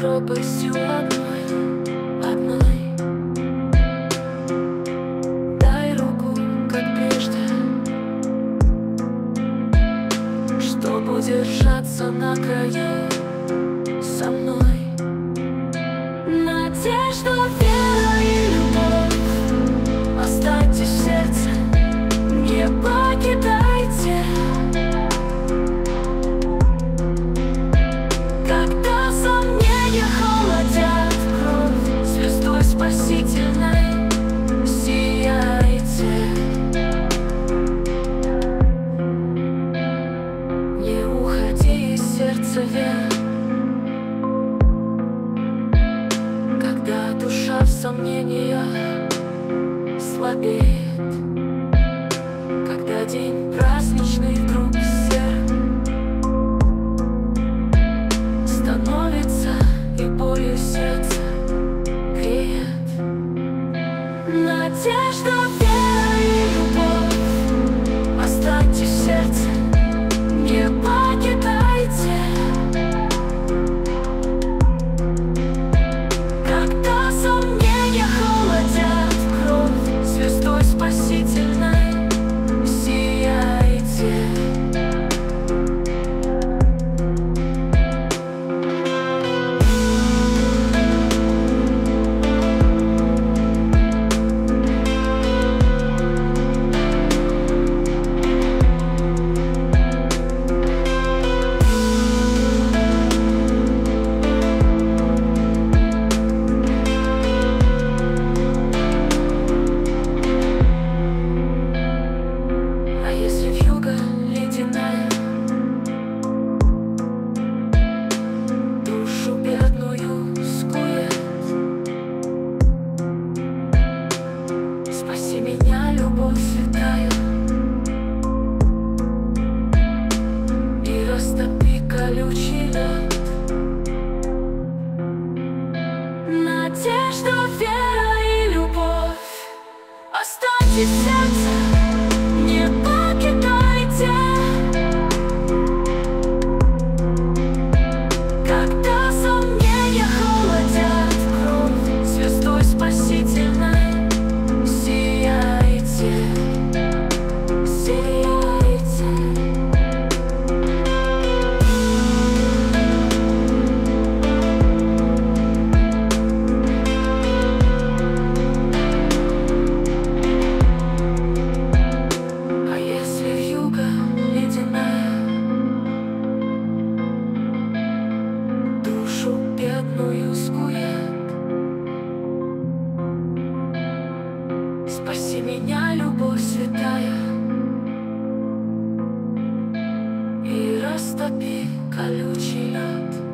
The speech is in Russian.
пропастью одной. Дай руку, как прежде, чтобы держаться на краю со мной. Надежда, вера и любовь, останьтесь в сердце, не покидайте. Когда сомнения холодят кровь, звездой спасительной сияйте. Не уходи из сердца вверх, когда душа в сомнениях слабеет, когда день праздничный вдруг сер становится и болью сердце греет. Надежда, вера и любовь, останьтесь в сердце, не покидайте. Надежда, вера и любовь, останьтесь в сердце, не покидайте. Когда сомнения холодят кровь, звездой спасительной сияйте, сияйте. Спаси меня, любовь святая, и растопи колючий лед.